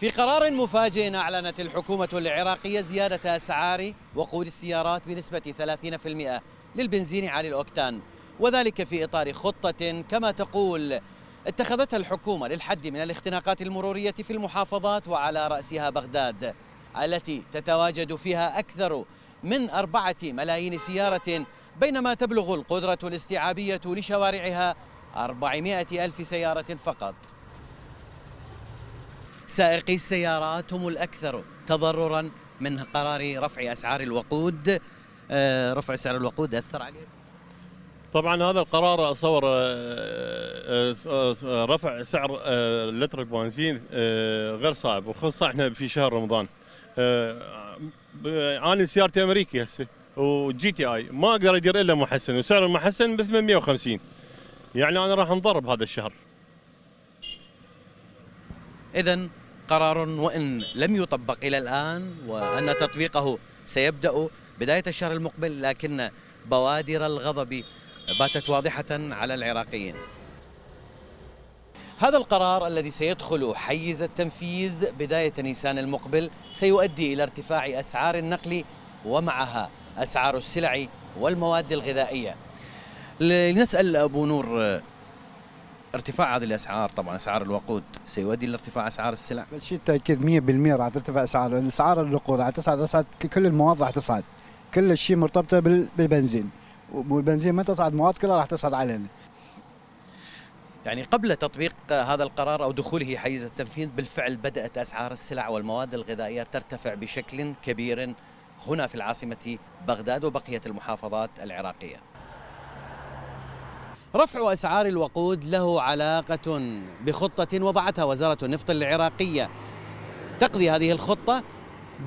في قرار مفاجئ أعلنت الحكومة العراقية زيادة أسعار وقود السيارات بنسبة 30% للبنزين عالي الأوكتان، وذلك في إطار خطة كما تقول اتخذتها الحكومة للحد من الاختناقات المرورية في المحافظات وعلى رأسها بغداد التي تتواجد فيها أكثر من 4 ملايين سيارة، بينما تبلغ القدرة الاستيعابية لشوارعها 400,000 سيارة فقط. سائقي السيارات هم الأكثر تضرراً من قرار رفع أسعار الوقود. رفع أسعار الوقود أثر عليه؟ طبعاً هذا القرار صور رفع سعر لتر البنزين غير صعب، وخاصة احنا في شهر رمضان. أنا سيارتي أمريكي هسه وجي تي آي، ما أقدر أدير إلا محسن، وسعر المحسن ب 850، يعني أنا راح انضرب هذا الشهر. إذن قرار وإن لم يطبق إلى الآن، وأن تطبيقه سيبدأ بداية الشهر المقبل، لكن بوادر الغضب باتت واضحة على العراقيين. هذا القرار الذي سيدخل حيز التنفيذ بداية نيسان المقبل سيؤدي إلى ارتفاع أسعار النقل ومعها أسعار السلع والمواد الغذائية. لنسأل أبو نور، ارتفاع هذه الاسعار طبعا اسعار الوقود سيؤدي لارتفاع اسعار السلع؟ شيء تاكيد 100% راح ترتفع اسعار، لان اسعار الوقود راح تصعد، كل المواد راح تصعد، كل شيء مرتبطه بالبنزين، والبنزين ما تصعد مواد كلها راح تصعد علينا. يعني قبل تطبيق هذا القرار او دخوله حيز التنفيذ بالفعل بدات اسعار السلع والمواد الغذائيه ترتفع بشكل كبير هنا في العاصمه بغداد وبقيه المحافظات العراقيه. رفع أسعار الوقود له علاقة بخطة وضعتها وزارة النفط العراقية، تقضي هذه الخطة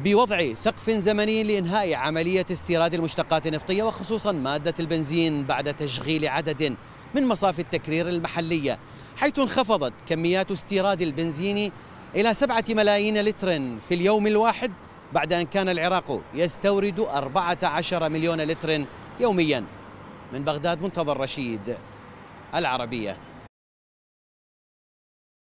بوضع سقف زمني لإنهاء عملية استيراد المشتقات النفطية وخصوصا مادة البنزين بعد تشغيل عدد من مصافي التكرير المحلية، حيث انخفضت كميات استيراد البنزين إلى 7 ملايين لتر في اليوم الواحد، بعد أن كان العراق يستورد 14 مليون لتر يوميا. من بغداد منتظر رشيد، العربية.